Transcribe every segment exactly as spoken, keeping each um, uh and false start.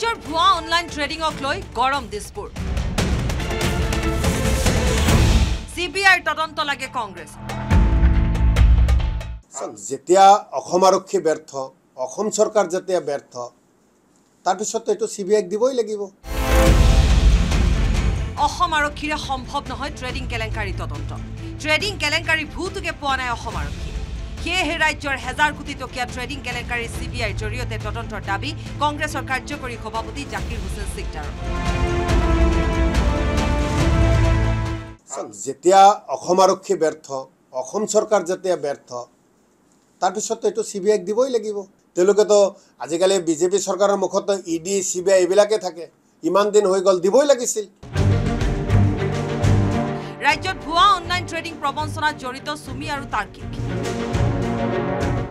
ৰাজ্যৰ ভুৱা অনলাইন ট্ৰেডিংক লৈ গৰম দিছপুৰ চিবিআই তদন্ত লাগে কংগ্ৰেছ যেতিয়া অসম আৰক্ষী ব্যৰ্থ অসম সৰকাৰ যেতিয়া ব্যৰ্থ তাৰ পিছত এটো চিবিআইক দিবই লাগিব অসম আৰক্ষীৰ সম্ভৱ নহয় ট্ৰেডিং কেলেংকাৰী তদন্ত ট্ৰেডিং কেলেংকাৰী ভূতকে পোৱা নাই অসম আৰক্ষী Here, Rajor Hazar Kutitokia trading Kalakari CBI, Jorio de Toton Tortabi, Congress or Kajokori Kobabuti, Jackie Hussain Sikder. Zetia, Ohomaroki Bertho, Ohom Sorkar Zetia Bertho, Tatushote to CBI Divoy Legivo, Telugato, Azegale, BJP Sorkar Mokoto, ED, CBI Vilaketake, Imandin Huigol Divoy Legisil. Rajor Pua online trading Provonsona Jorito Sumi Arutarki.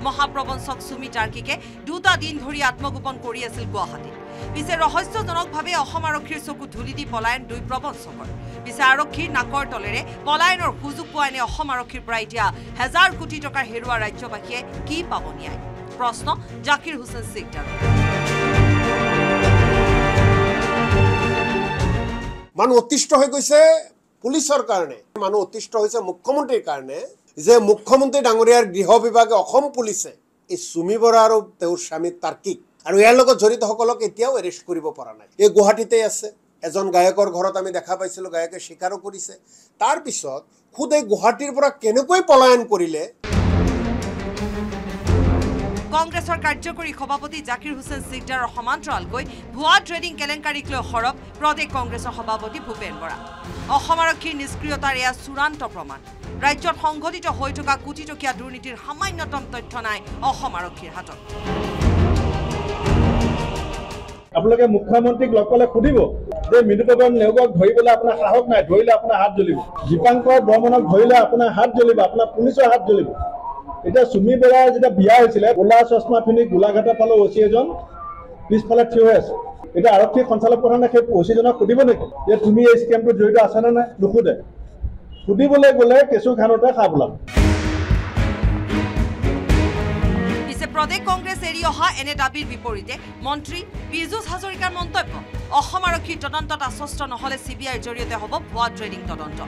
মহাপ্ৰবঞ্চক Sumi টাৰ্কিকে দুটা দিন ধৰি আত্মগোপন কৰি আছিল গুৱাহাটী পিছে ৰহস্যজনকভাৱে অসম আৰক্ষীৰ চকু ধুলি দি পলায়ন দুই প্ৰবঞ্চকৰ পিছে আৰক্ষীৰ নাকৰ তলেৰে পলায়নৰ খুজুক পোৱানে অসম আৰক্ষীৰ পৰা এতিয়া হাজাৰ কোটি টকাৰ হেৰুৱা ৰাজ্যবাসীয়ে কি পাবনিয়াই প্ৰশ্ন জাকিৰ হুছেইন সিকদাৰ মানুহ অতিষ্ঠ হৈ গৈছে পুলিচৰ কাৰণে মানুহ অতিষ্ঠ হৈছে মুখ্যমন্ত্ৰীৰ কাৰণে যে মুখ্যমন্ত্ৰী ডাঙৰিয়াৰ গৃহ বিভাগে অসম পুলিশে এই সুমি বৰা আৰু তেওঁৰ স্বামী তাৰ্কিক আৰু ইয়াৰ লগত জড়িত সকলক এতিয়াও এৰেষ্ট কৰিব পৰা নাই এই গুৱাহাটীতে আছে এজন গায়কৰ ঘৰত আমি দেখা পাইছিল গায়কে স্বীকাৰো কৰিছে তাৰ পিছত খুদ এই গুৱাহাটীৰ পৰা কেনেকৈ পলায়ন কৰিলে কংগ্ৰেছৰ কাৰ্যকৰী সভাপতি জাকিৰ হুছেইন সিকদাৰৰ সমান্তৰালকৈ ভুৱা ট্ৰেডিং কেলেংকাৰীক লৈ হৰপ প্ৰদেশ কংগ্ৰেছৰ সভাপতি ভূপেন বৰা অসম আৰক্ষীৰ নিষ্ক্ৰিয়তাৰ এয়া চূড়ান্ত প্ৰমাণ ৰাজ্যত সংঘটিত হৈ থকা কোটি টকীয়া দুৰ্নীতিৰ সামান্যতম তথ্য নাই অসম আৰক্ষীৰ হাতত আপোনালোকে মুখ্যমন্ত্ৰীক লকলে খুদিব যে মিনুপবন নেওগক ধৰিবলৈ আপোনাৰ সাহস নাই ধৰিলে আপোনাৰ হাত জ্বলিব দীপাংকৰ ব্ৰহ্মণক ধৰিলে আপোনাৰ হাত জ্বলিব আপোনাৰ পুলিচৰ হাত জ্বলিব এটা সুমি বৰা যেটা বিয়া হৈছিল ওলা চশমা পিনি গোলাঘাটৰ পালে ওছি এজন পিছফালে থিয় হৈ আছে এটা আৰক্ষী সঞ্চালক প্ৰধানে সেই ওছিজনক খুদিব নেকি যে তুমি এই স্কেমটো জড়িত আছা নে নাই নুখুদে Pudibole Gole, Kesu Kanota Habla. Is a Protect Congress Erioha and a Dabil Biporite, Montri, Pizus Hazorica Montopo, Ohomaroki Todonto, Soston, Hole CBI, Jorio de Hobo, War Trading Todonto.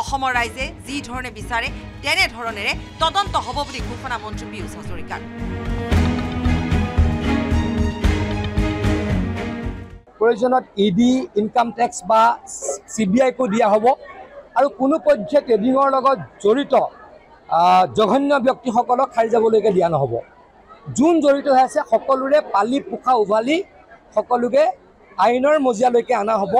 Ohomorize, Zid Horne Bisare, Tenet Horonere, Todonto Hobo, the Kufana Montri Pius Hazorica. Correction of ED, Income Tax Bar, CBI Kodia Hobo. আৰু কোনো পক্ষে ট্ৰেডিংৰ লগত জড়িত জঘন্য ব্যক্তিসকলক খাই যাবলৈকে দিয়া নহব জুন জড়িত আছে সকলোৰে পালি পোখা উভালি সকলোকে আইনৰ মজিয়ালৈকে আনা হ'ব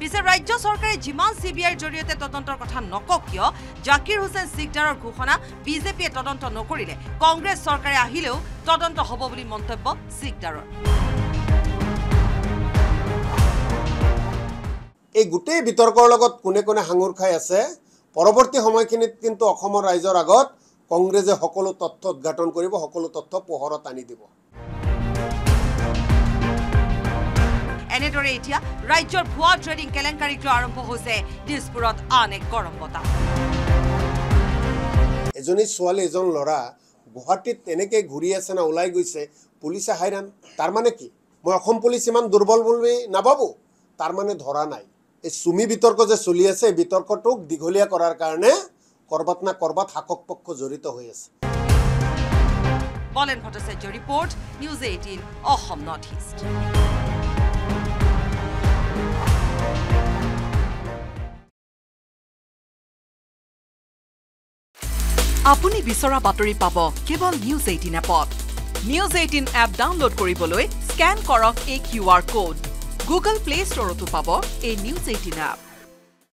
পিছে ৰাজ্য চৰকাৰে জিমান সিবিআই জৰিয়তে তদন্তৰ কথা নককিয় জাকিৰ হুছেইন সিকদাৰৰ ঘোষণা বিজেপিয়ে তদন্ত নকৰিলে কংগ্ৰেছ চৰকাৰে আহিলেও তদন্ত হ'ব বুলি মন্তব্য সিকদাৰৰ এই গুটেই বিতৰ্কৰ লগত কোনে কোনে হাঙুৰ খাই আছে পৰৱৰ্তী সময়খিনিত কিন্তু অসমৰ ৰাইজৰ আগত কংগ্ৰেছে সকলো তথ্য উদ্ঘাটন কৰিব সকলো তথ্য পোহৰত আনি দিব এনেদৰে এতিয়া ৰাজ্যৰ ভুৱা ট্ৰেডিং কেলেংকাৰীক লৈ আৰম্ভ হৈছে দিছপুৰত আন এক গৰম বতাহ এজনী ছোৱালী এজন লৰা গুৱাহাটীত এনেকৈ ঘূৰি আছে না ওলাই গৈছে পুলিচে হাইৰাণ তাৰ মানে কি মই অসম পুলিচ ইমান দুৰ্বল বুলি নাভাবো তাৰ মানে ধৰা নাই এই সুমি বিতৰ্ক যে চলি আছে বিতৰ্কটোক দিঘলিয়া কৰাৰ কাৰণে কৰবাত না কৰবাত হাকক পক্ষ জড়িত হৈ আছে বলেন ফটোসেজৰ report news 18 Assam north east আপুনি বিচৰা বাতৰি পাব কেৱল নিউজ 18 এপত নিউজ 18 এপ ডাউনলোড কৰিবলৈ স্ক্যান কৰক এই QR code Google Play Store to pabo a News18 app.